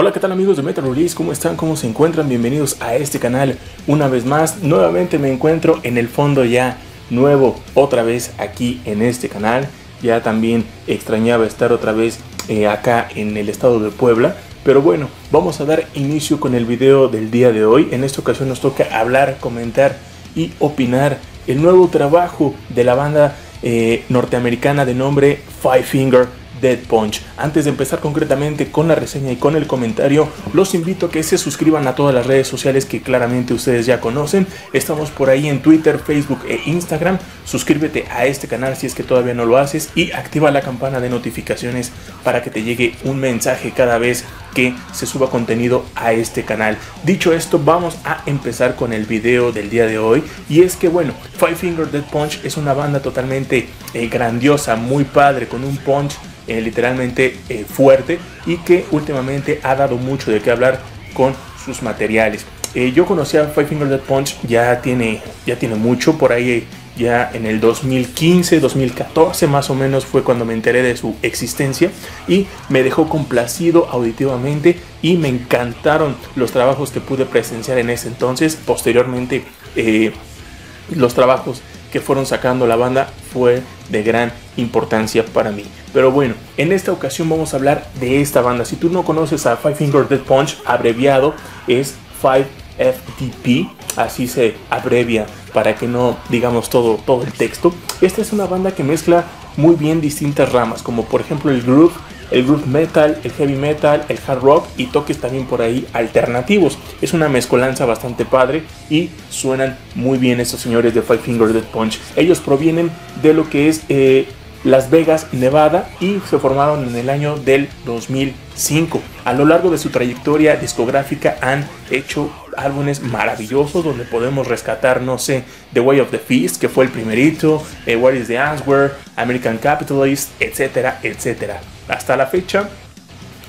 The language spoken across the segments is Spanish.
Hola, ¿qué tal amigos de Metal Release? ¿Cómo están? ¿Cómo se encuentran? Bienvenidos a este canal una vez más. Nuevamente me encuentro en el fondo ya nuevo, otra vez aquí en este canal. Ya también extrañaba estar otra vez acá en el estado de Puebla. Pero bueno, vamos a dar inicio con el video del día de hoy. En esta ocasión nos toca hablar, comentar y opinar el nuevo trabajo de la banda norteamericana de nombre Five Finger Death Punch. Antes de empezar concretamente con la reseña y con el comentario, los invito a que se suscriban a todas las redes sociales que claramente ustedes ya conocen. Estamos por ahí en Twitter, Facebook e Instagram. Suscríbete a este canal si es que todavía no lo haces y activa la campana de notificaciones para que te llegue un mensaje cada vez que se suba contenido a este canal. Dicho esto, vamos a empezar con el video del día de hoy. Y es que bueno, Five Finger Death Punch es una banda totalmente grandiosa, muy padre, con un punch literalmente fuerte y que últimamente ha dado mucho de qué hablar con sus materiales. Yo conocí a Five Finger Death Punch, ya tiene mucho, por ahí ya en el 2015, 2014 más o menos fue cuando me enteré de su existencia y me dejó complacido auditivamente y me encantaron los trabajos que pude presenciar en ese entonces. Posteriormente los trabajos que fueron sacando la banda fue de gran importancia para mí. Pero bueno, en esta ocasión vamos a hablar de esta banda. Si tú no conoces a Five Finger Death Punch, abreviado es 5FDP, así se abrevia para que no digamos todo el texto. Esta es una banda que mezcla muy bien distintas ramas, como por ejemplo el groove metal, el heavy metal, el hard rock y toques también por ahí alternativos. Es una mezcolanza bastante padre y suenan muy bien estos señores de Five Finger Death Punch. Ellos provienen de lo que es Las Vegas, Nevada, y se formaron en el año del 2005. A lo largo de su trayectoria discográfica han hecho álbumes maravillosos donde podemos rescatar, no sé, The Way of the Fist, que fue el primerito, War Is the Answer, American Capitalist, etcétera, etcétera. Hasta la fecha,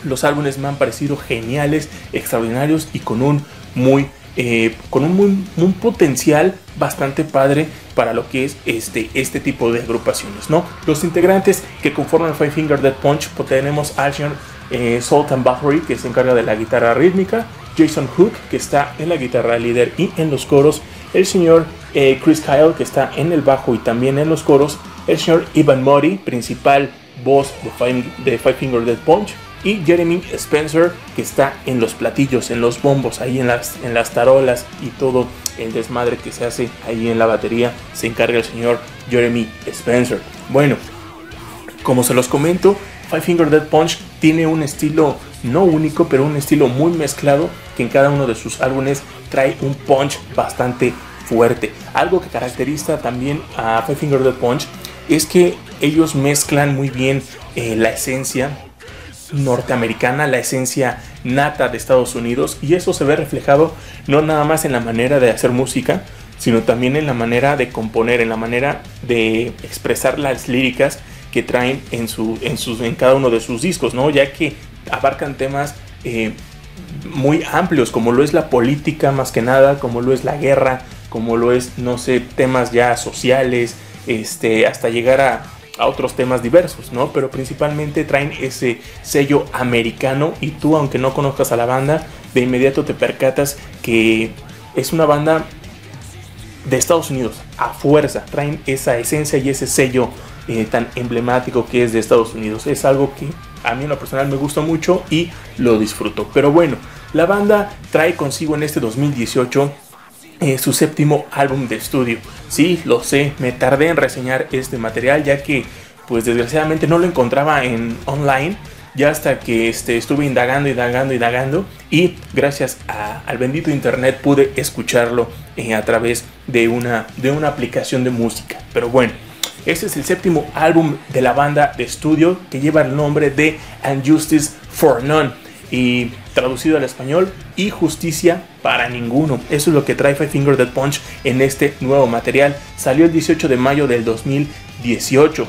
los álbumes me han parecido geniales, extraordinarios y con un potencial bastante padre para lo que es este tipo de agrupaciones, ¿no? Los integrantes que conforman Five Finger Death Punch, pues tenemos al señor Sultan Bathory, que se encarga de la guitarra rítmica, Jason Hook, que está en la guitarra líder y en los coros, el señor Chris Kyle, que está en el bajo y también en los coros, el señor Ivan Moody, principal voz de Five Finger Death Punch, y Jeremy Spencer, que está en los platillos, en los bombos, ahí en las tarolas y todo el desmadre que se hace ahí en la batería se encarga el señor Jeremy Spencer. Bueno, como se los comento, Five Finger Death Punch tiene un estilo no único, pero un estilo muy mezclado que en cada uno de sus álbumes trae un punch bastante fuerte. Algo que caracteriza también a Five Finger Death Punch es que ellos mezclan muy bien la esencia norteamericana, la esencia nata de Estados Unidos, y eso se ve reflejado no nada más en la manera de hacer música, sino también en la manera de componer, en la manera de expresar las líricas que traen en cada uno de sus discos, ¿no? Ya que abarcan temas muy amplios, como lo es la política más que nada, como lo es la guerra, como lo es, no sé, temas ya sociales, hasta llegar a otros temas diversos, ¿no? Pero principalmente traen ese sello americano y tú, aunque no conozcas a la banda, de inmediato te percatas que es una banda de Estados Unidos, a fuerza, traen esa esencia y ese sello tan emblemático que es de Estados Unidos. Es algo que a mí en lo personal me gusta mucho y lo disfruto. Pero bueno, la banda trae consigo en este 2018 su séptimo álbum de estudio. Sí, lo sé, me tardé en reseñar este material ya que pues desgraciadamente no lo encontraba en online, ya hasta que estuve indagando y gracias al bendito internet pude escucharlo a través de una aplicación de música. Pero bueno, este es el séptimo álbum de la banda de estudio que lleva el nombre de And Justice for None, y traducido al español, y justicia para ninguno. Eso es lo que trae Five Finger Death Punch en este nuevo material. Salió el 18 de mayo del 2018.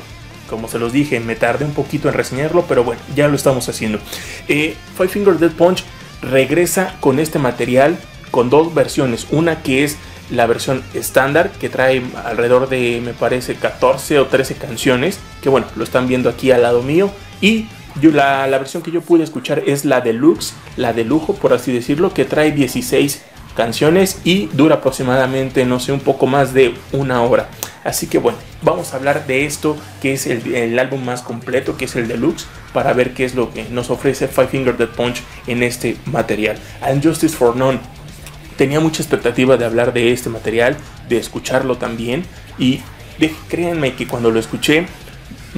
Como se los dije, me tardé un poquito en reseñarlo, pero bueno, ya lo estamos haciendo. Five Finger Death Punch regresa con este material con dos versiones. Una que es la versión estándar, que trae alrededor de, me parece, 14 o 13 canciones, que bueno, lo están viendo aquí al lado mío, y La versión que yo pude escuchar es la deluxe, la de lujo, por así decirlo, que trae 16 canciones y dura aproximadamente, no sé, un poco más de una hora. Así que bueno, vamos a hablar de esto, que es el álbum más completo, que es el deluxe, para ver qué es lo que nos ofrece Five Finger Death Punch en este material. And Justice for None. Tenía mucha expectativa de hablar de este material, de escucharlo también, y créanme que cuando lo escuché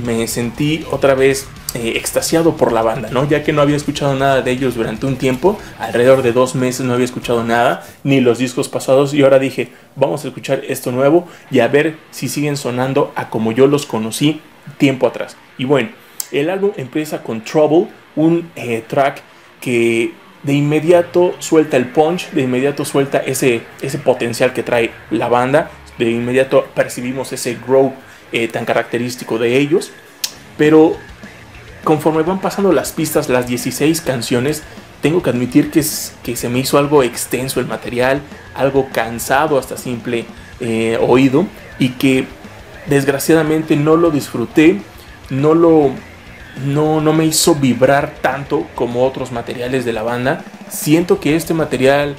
me sentí otra vez extasiado por la banda, ¿no? Ya que no había escuchado nada de ellos durante un tiempo, alrededor de 2 meses no había escuchado nada, ni los discos pasados, y ahora dije, vamos a escuchar esto nuevo y a ver si siguen sonando a como yo los conocí tiempo atrás. Y bueno, el álbum empieza con Trouble, un track que de inmediato suelta el punch, de inmediato suelta ese potencial que trae la banda, de inmediato percibimos ese groove tan característico de ellos, pero conforme van pasando las pistas, las 16 canciones, tengo que admitir que se me hizo algo extenso el material, algo cansado hasta simple oído, y que desgraciadamente no lo disfruté, no me hizo vibrar tanto como otros materiales de la banda. Siento que este material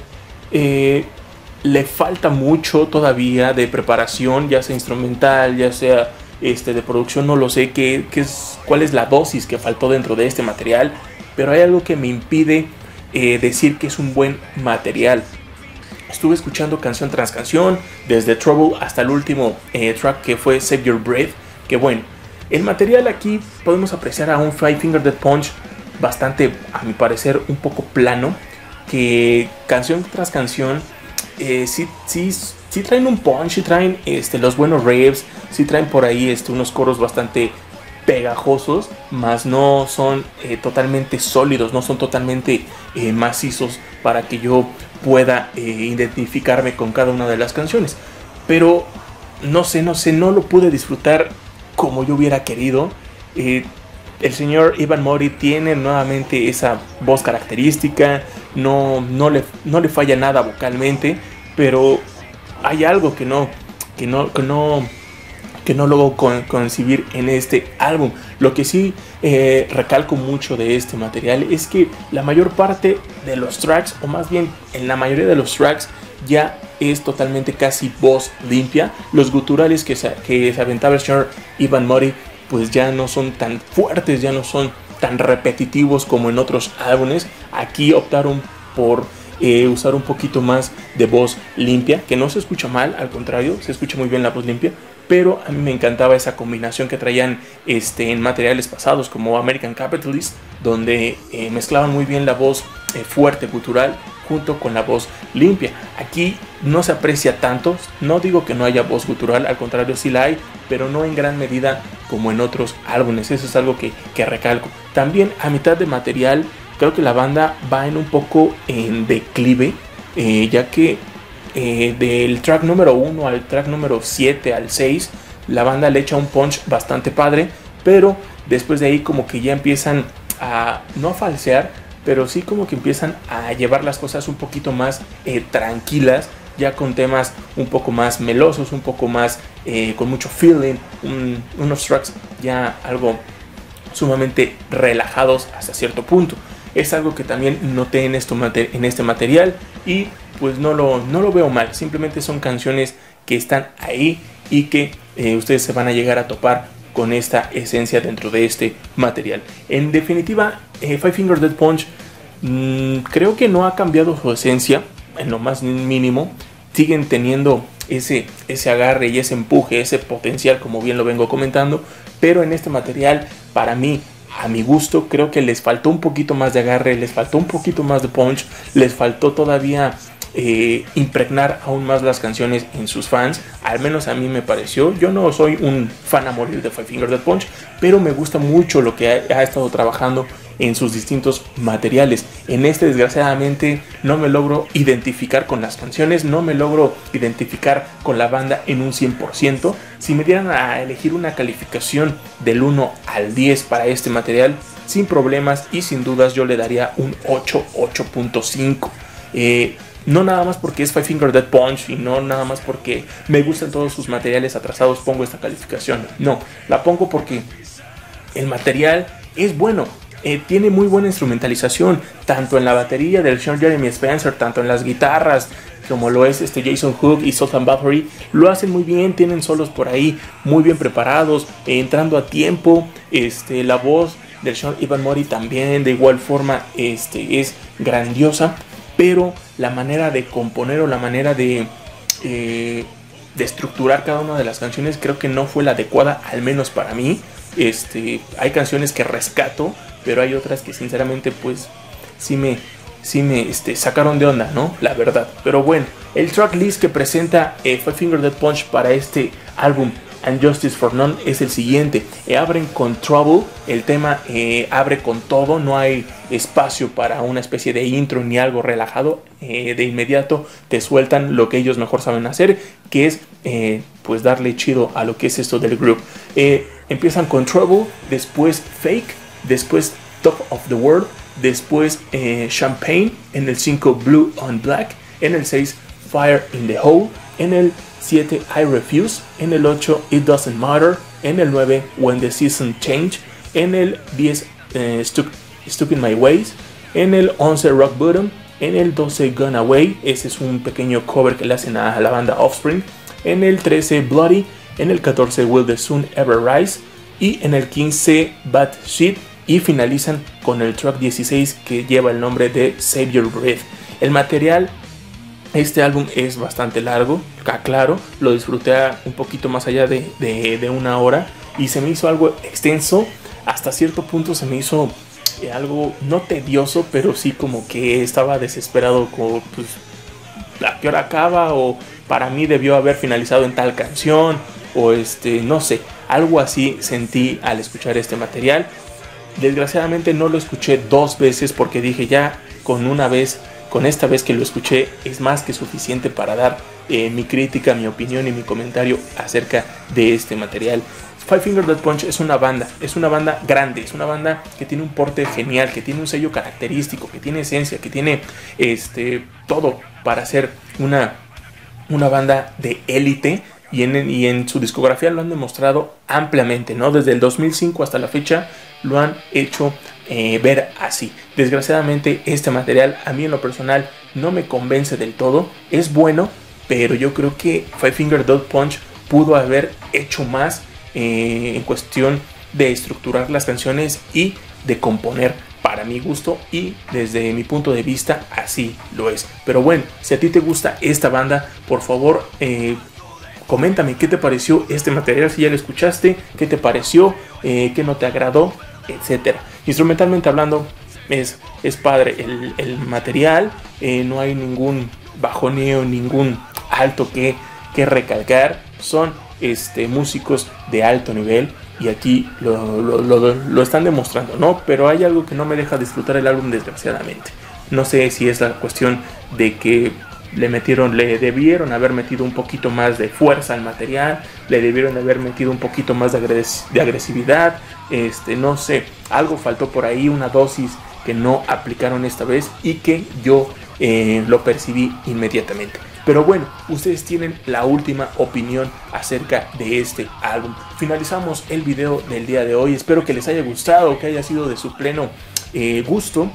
le falta mucho todavía de preparación, ya sea instrumental, ya sea de producción, no lo sé cuál es la dosis que faltó dentro de este material, pero hay algo que me impide decir que es un buen material. Estuve escuchando canción tras canción, desde Trouble hasta el último track que fue Save Your Breath, que bueno, el material aquí podemos apreciar a un Five Finger Death Punch bastante, a mi parecer, un poco plano, que canción tras canción sí traen un punch, sí traen los buenos raves, sí traen por ahí unos coros bastante pegajosos, mas no son totalmente sólidos, no son totalmente macizos para que yo pueda identificarme con cada una de las canciones. Pero no sé, no lo pude disfrutar como yo hubiera querido. El señor Ivan Moody tiene nuevamente esa voz característica, no le falla nada vocalmente, pero hay algo que no logro concebir en este álbum. Lo que sí recalco mucho de este material es que la mayor parte de los tracks, o más bien en la mayoría de los tracks, ya es totalmente casi voz limpia. Los guturales que se aventaba el señor Ivan Moody pues ya no son tan fuertes, ya no son tan repetitivos como en otros álbumes. Aquí optaron por usar un poquito más de voz limpia, que no se escucha mal, al contrario, se escucha muy bien la voz limpia, pero a mí me encantaba esa combinación que traían en materiales pasados como American Capitalist, donde mezclaban muy bien la voz fuerte, gutural, junto con la voz limpia. Aquí no se aprecia tanto, no digo que no haya voz gutural, al contrario sí la hay, pero no en gran medida como en otros álbumes. Eso es algo que recalco. También a mitad de material creo que la banda va en un poco en declive, ya que del track número 1 al track número 7 al 6 la banda le echa un punch bastante padre, pero después de ahí como que ya empiezan a, no a falsear, pero sí como que empiezan a llevar las cosas un poquito más tranquilas, ya con temas un poco más melosos, un poco más con mucho feeling, unos tracks ya algo sumamente relajados hasta cierto punto. Es algo que también noté en este material, y pues no lo veo mal, simplemente son canciones que están ahí y que ustedes se van a llegar a topar con esta esencia dentro de este material. En definitiva, Five Finger Death Punch creo que no ha cambiado su esencia en lo más mínimo. Siguen teniendo ese agarre y ese empuje, ese potencial, como bien lo vengo comentando, pero en este material, para mí, a mi gusto, creo que les faltó un poquito más de agarre, les faltó un poquito más de punch, les faltó todavía impregnar aún más las canciones en sus fans. Al menos a mí me pareció. Yo no soy un fan a morir de Five Finger Death Punch, pero me gusta mucho lo que ha estado trabajando en sus distintos materiales. En este, desgraciadamente, no me logro identificar con las canciones, no me logro identificar con la banda en un 100%. Si me dieran a elegir una calificación del 1 al 10 para este material, sin problemas y sin dudas, yo le daría un 8, 8.5. No nada más porque es Five Finger Death Punch y no nada más porque me gustan todos sus materiales atrasados pongo esta calificación. No, la pongo porque el material es bueno, tiene muy buena instrumentalización, tanto en la batería del señor Jeremy Spencer, tanto en las guitarras, como lo es Jason Hook y Sultan Bathory. Lo hacen muy bien, tienen solos por ahí muy bien preparados, entrando a tiempo. La voz del señor Ivan Moody también de igual forma es grandiosa, pero la manera de componer o la manera de estructurar cada una de las canciones creo que no fue la adecuada, al menos para mí. Hay canciones que rescato, pero hay otras que sinceramente pues sí me sacaron de onda, ¿no? La verdad. Pero bueno, el tracklist que presenta Five Finger Death Punch para este álbum And Justice for None es el siguiente. Abren con Trouble, el tema abre con todo, no hay espacio para una especie de intro ni algo relajado. De inmediato te sueltan lo que ellos mejor saben hacer, que es pues darle chido a lo que es esto del group. Empiezan con Trouble, después Fake, después Top of the World, después Champagne, en el 5 Blue on Black, en el 6 Fire in the Hole, en el 7 I Refuse, en el 8 It Doesn't Matter, en el 9 When the Season Change, en el 10 Stuck in My Ways, en el 11 Rock Bottom, en el 12 Gone Away, ese es un pequeño cover que le hacen a la banda Offspring, en el 13 Bloody, en el 14 Will the Sun Ever Rise y en el 15 Bad Shit, y finalizan con el track 16 que lleva el nombre de Save Your Breath. El material, este álbum es bastante largo, aclaro, lo disfruté un poquito más allá de una hora y se me hizo algo extenso, hasta cierto punto se me hizo algo no tedioso, pero sí como que estaba desesperado con pues, ¿a qué hora acaba? O para mí debió haber finalizado en tal canción, o no sé, algo así sentí al escuchar este material. Desgraciadamente no lo escuché dos veces porque dije ya con una vez, con esta vez que lo escuché es más que suficiente para dar mi crítica, mi opinión y mi comentario acerca de este material. Five Finger Death Punch es una banda grande, es una banda que tiene un porte genial, que tiene un sello característico, que tiene esencia, que tiene todo para ser una banda de élite. Y en su discografía lo han demostrado ampliamente, ¿no? Desde el 2005 hasta la fecha lo han hecho ver así. Desgraciadamente este material a mí en lo personal no me convence del todo. Es bueno, pero yo creo que Five Finger Death Punch pudo haber hecho más en cuestión de estructurar las canciones y de componer para mi gusto, y desde mi punto de vista así lo es. Pero bueno, si a ti te gusta esta banda, por favor... coméntame qué te pareció este material, si ya lo escuchaste, qué te pareció, qué no te agradó, etc. Instrumentalmente hablando, es padre el material, no hay ningún bajoneo, ningún alto que recalcar. Son músicos de alto nivel y aquí lo están demostrando, ¿no? Pero hay algo que no me deja disfrutar el álbum, desgraciadamente. No sé si es la cuestión de que... le debieron haber metido un poquito más de fuerza al material, le debieron haber metido un poquito más de agresividad, no sé, algo faltó por ahí, una dosis que no aplicaron esta vez y que yo lo percibí inmediatamente. Pero bueno, ustedes tienen la última opinión acerca de este álbum. Finalizamos el video del día de hoy, espero que les haya gustado, que haya sido de su pleno gusto.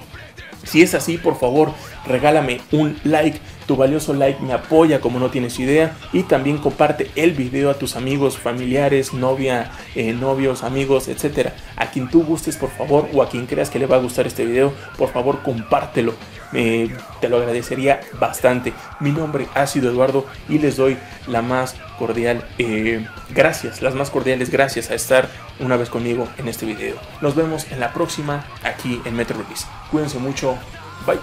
Si es así, por favor, regálame un like. Tu valioso like me apoya como no tienes idea, y también comparte el video a tus amigos, familiares, novia, novios, amigos, etcétera. A quien tú gustes, por favor, o a quien creas que le va a gustar este video, por favor, compártelo. Te lo agradecería bastante. Mi nombre ha sido Eduardo y les doy la más cordial gracias, las más cordiales gracias a estar una vez conmigo en este video. Nos vemos en la próxima aquí en Metal Release. Cuídense mucho. Bye.